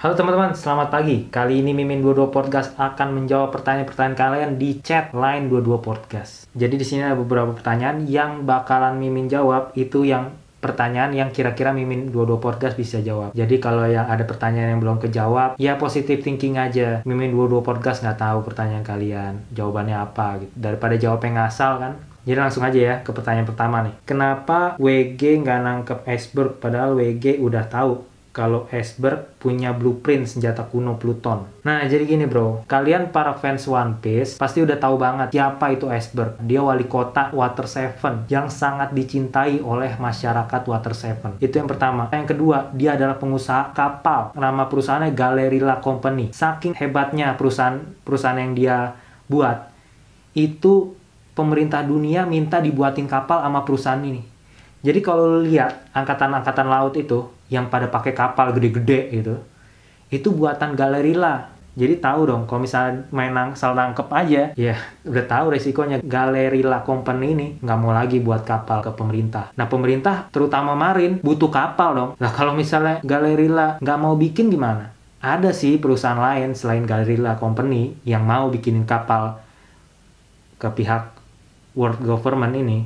Halo teman-teman, selamat pagi. Kali ini Mimin 22 Podcast akan menjawab pertanyaan-pertanyaan kalian di chat line 22 Podcast. Jadi di sini ada beberapa pertanyaan yang bakalan Mimin jawab, itu yang pertanyaan yang kira-kira Mimin 22 Podcast bisa jawab. Jadi kalau yang ada pertanyaan yang belum kejawab, ya positive thinking aja. Mimin 22 Podcast nggak tahu pertanyaan kalian, jawabannya apa gitu. Daripada jawab yang ngasal kan. Jadi langsung aja ya ke pertanyaan pertama nih. Kenapa WG nggak nangkep Iceberg padahal WG udah tahu kalau Iceberg punya blueprint senjata kuno Pluton? Nah, jadi gini bro, kalian para fans One Piece pasti udah tahu banget siapa itu Iceberg. Dia wali kota Water Seven yang sangat dicintai oleh masyarakat Water Seven. Itu yang pertama. Yang kedua, dia adalah pengusaha kapal. Nama perusahaannya Galley-La Company. Saking hebatnya perusahaan yang dia buat, itu pemerintah dunia minta dibuatin kapal sama perusahaan ini. Jadi kalau lihat angkatan-angkatan laut itu yang pada pakai kapal gede-gede gitu, itu buatan Galley-La. Jadi tahu dong, kalau misalnya main asal nangkep aja, ya udah tahu resikonya. Galley-La Company ini nggak mau lagi buat kapal ke pemerintah. Nah pemerintah, terutama Marin, butuh kapal dong. Nah kalau misalnya Galley-La nggak mau bikin gimana? Ada sih perusahaan lain selain Galley-La Company yang mau bikinin kapal ke pihak World Government ini.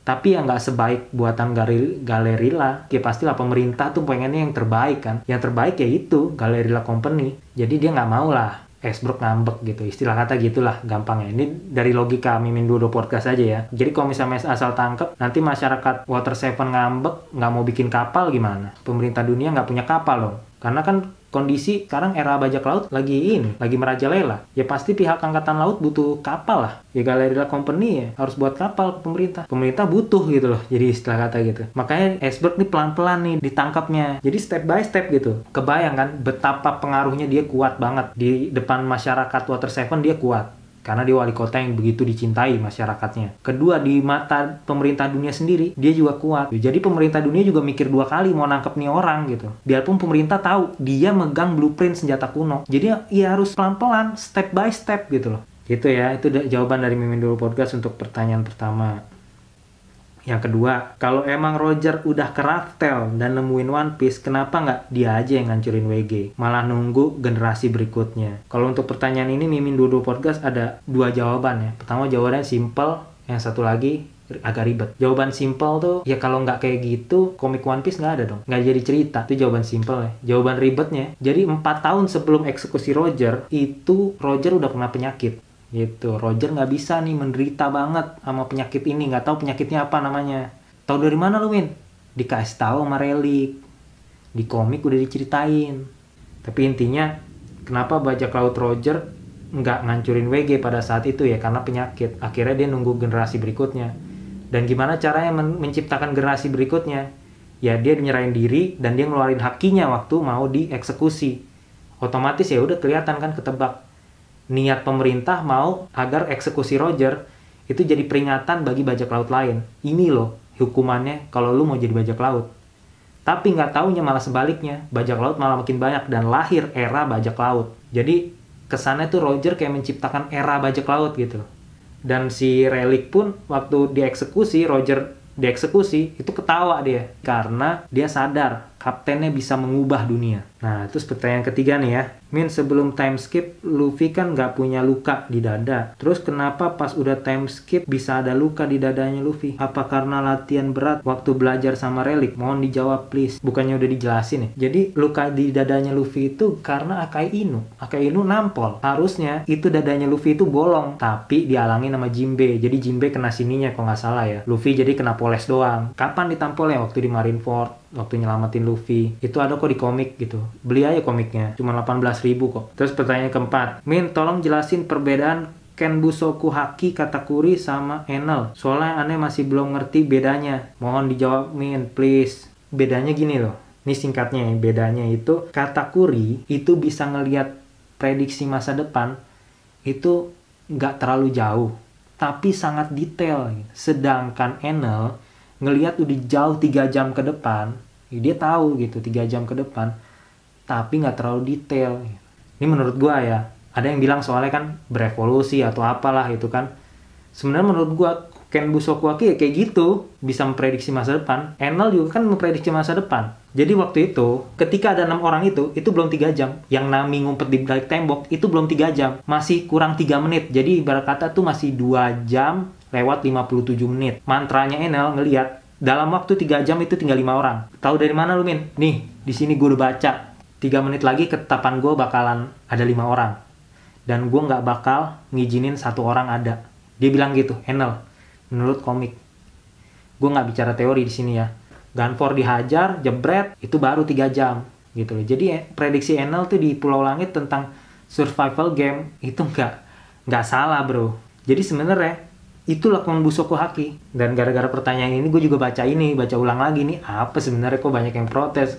Tapi ya nggak sebaik buatan Galley-La. Ya pastilah pemerintah tuh pengennya yang terbaik kan. Yang terbaik ya itu Galley-La Company. Jadi dia nggak mau lah Iceberg ngambek gitu. Istilah kata gitulah gampangnya. Ini dari logika Mimin 22 Podcast aja ya. Jadi kalau misalnya asal tangkep, nanti masyarakat Water Seven ngambek, nggak mau bikin kapal gimana? Pemerintah dunia nggak punya kapal loh. Karena kan kondisi sekarang era bajak laut lagi merajalela. Ya pasti pihak angkatan laut butuh kapal lah. Ya Galley-La Company ya harus buat kapal ke pemerintah. Pemerintah butuh gitu loh, jadi istilah kata gitu. Makanya Iceberg nih pelan-pelan nih ditangkapnya. Jadi step by step gitu. Kebayang kan betapa pengaruhnya dia kuat banget. Di depan masyarakat Water Seven dia kuat. Karena dia wali kota yang begitu dicintai masyarakatnya. Kedua, di mata pemerintah dunia sendiri, dia juga kuat. Jadi pemerintah dunia juga mikir dua kali mau nangkep nih orang gitu. Biarpun pemerintah tahu dia megang blueprint senjata kuno. Jadi ya harus pelan-pelan, step by step gitu loh. Gitu ya, itu jawaban dari Mimin 22 Podcast untuk pertanyaan pertama. Yang kedua, kalau emang Roger udah ke Raftel dan nemuin One Piece, kenapa nggak dia aja yang ngancurin WG? Malah nunggu generasi berikutnya. Kalau untuk pertanyaan ini, Mimin 22 Podcast ada dua jawaban ya. Pertama jawabannya simple, yang satu lagi agak ribet. Jawaban simple tuh, ya kalau nggak kayak gitu, komik One Piece nggak ada dong. Nggak jadi cerita. Itu jawaban simple ya. Jawaban ribetnya, jadi 4 tahun sebelum eksekusi Roger, itu Roger udah kena penyakit. Gitu, Roger nggak bisa nih, menderita banget sama penyakit ini, nggak tahu penyakitnya apa namanya. Tahu dari mana lu, Win? Dikasih tahu sama Relic. Di komik udah diceritain. Tapi intinya, kenapa bajak laut Roger nggak ngancurin WG pada saat itu ya? Karena penyakit. Akhirnya dia nunggu generasi berikutnya. Dan gimana caranya menciptakan generasi berikutnya? Ya dia nyerahin diri dan dia ngeluarin hakinya waktu mau dieksekusi. Otomatis ya udah kelihatan kan, ketebak. Niat pemerintah mau agar eksekusi Roger itu jadi peringatan bagi bajak laut lain. Ini loh hukumannya kalau lu mau jadi bajak laut. Tapi nggak taunya malah sebaliknya. Bajak laut malah makin banyak dan lahir era bajak laut. Jadi kesannya tuh Roger kayak menciptakan era bajak laut gitu. Dan si Relic pun waktu dieksekusi, Roger dieksekusi, itu ketawa dia. Karena dia sadar kaptennya bisa mengubah dunia. Nah, terus pertanyaan ketiga nih ya. Min, sebelum time skip, Luffy kan nggak punya luka di dada. Terus kenapa pas udah time skip bisa ada luka di dadanya Luffy? Apa karena latihan berat waktu belajar sama Relic? Mohon dijawab please. Bukannya udah dijelasin ya. Jadi luka di dadanya Luffy itu karena Akainu. Akainu nampol. Harusnya itu dadanya Luffy itu bolong. Tapi dialangin sama Jimbe. Jadi Jimbe kena sininya kalau nggak salah ya. Luffy jadi kena poles doang. Kapan ditampolnya? Waktu di Marineford. Waktu nyelamatin Luffy. Itu ada kok di komik gitu. Beli aja komiknya. Cuma 18.000 kok. Terus pertanyaan keempat. Min, tolong jelasin perbedaan Kenbunshoku Haki, Katakuri, sama Enel. Soalnya aneh masih belum ngerti bedanya. Mohon dijawab Min, please. Bedanya gini loh. Ini singkatnya ya. Bedanya itu Katakuri itu bisa ngelihat prediksi masa depan. Itu nggak terlalu jauh. Tapi sangat detail. Sedangkan Enel ngelihat udah jauh 3 jam ke depan, ya dia tahu gitu 3 jam ke depan, tapi nggak terlalu detail. Ini menurut gua ya, ada yang bilang soalnya kan berevolusi atau apalah itu kan. Sebenarnya menurut gua Kenbunshoku Haki ya kayak gitu, bisa memprediksi masa depan. Enel juga kan memprediksi masa depan. Jadi waktu itu, ketika ada 6 orang itu belum 3 jam. Yang Nami ngumpet di balik tembok, itu belum 3 jam. Masih kurang 3 menit. Jadi ibarat kata tuh masih 2 jam lewat 57 menit. Mantranya Enel ngelihat, dalam waktu 3 jam itu tinggal 5 orang. Tahu dari mana lu, Min? Nih, di sini gue udah baca. 3 menit lagi ketetapan gue bakalan ada 5 orang. Dan gue nggak bakal ngizinin satu orang ada. Dia bilang gitu, Enel. Menurut komik, gue nggak bicara teori di sini ya. Gunfor dihajar, jebret, itu baru 3 jam gitu loh. Jadi prediksi Enel tuh di Pulau Langit tentang survival game itu nggak salah bro. Jadi sebenarnya itulah Kenbunshoku Haki. Dan gara-gara pertanyaan ini gue juga baca ulang lagi nih apa sebenarnya kok banyak yang protes.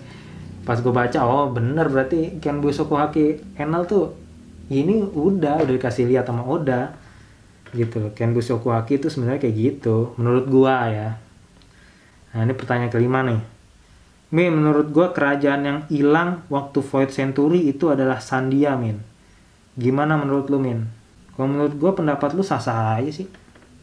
Pas gue baca, oh bener berarti Kenbunshoku Haki Enel tuh ini udah dikasih lihat sama Oda. Gitu loh, Kenbunshoku Haki itu sebenarnya kayak gitu menurut gua ya. Nah ini pertanyaan kelima nih, Min, menurut gua kerajaan yang hilang waktu Void Century itu adalah Sandiamin. Gimana menurut lu, Min? Kalau menurut gua pendapat lu sah-sah aja sih,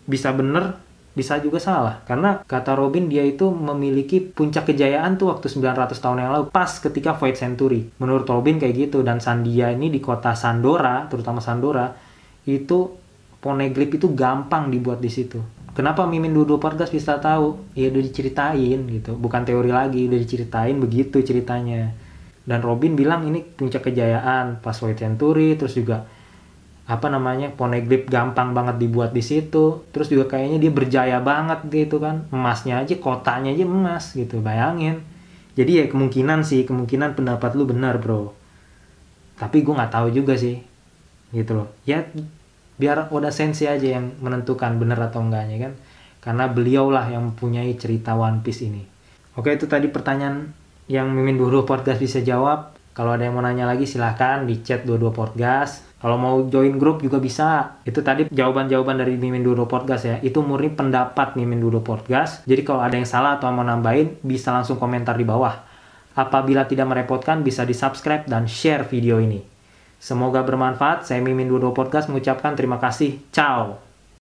bisa bener bisa juga salah, karena kata Robin dia itu memiliki puncak kejayaan tuh waktu 900 tahun yang lalu pas ketika Void Century. Menurut Robin kayak gitu. Dan Sandia ini di kota Sandora, terutama Sandora itu Poneglyph itu gampang dibuat di situ. Kenapa Mimin 22 Podcast bisa tahu? Ya udah diceritain gitu. Bukan teori lagi, udah diceritain begitu ceritanya. Dan Robin bilang ini puncak kejayaan pas Void Century, terus juga Poneglyph gampang banget dibuat di situ. Terus juga kayaknya dia berjaya banget gitu kan. Emasnya aja, kotanya aja emas gitu, bayangin. Jadi ya kemungkinan pendapat lu benar, bro. Tapi gue nggak tahu juga sih. Gitu loh. Ya biar Oda Sensei aja yang menentukan bener atau enggaknya kan, karena beliaulah yang mempunyai cerita One Piece ini. Oke, itu tadi pertanyaan yang Mimin 22 Podcast bisa jawab. Kalau ada yang mau nanya lagi silahkan di chat 22 Podcast. Kalau mau join grup juga bisa. Itu tadi jawaban-jawaban dari Mimin 22 Podcast ya. Itu murni pendapat Mimin 22 Podcast. Jadi kalau ada yang salah atau mau nambahin bisa langsung komentar di bawah. Apabila tidak merepotkan bisa di-subscribe dan share video ini. Semoga bermanfaat. Saya Mimin 22 Podcast mengucapkan terima kasih. Ciao.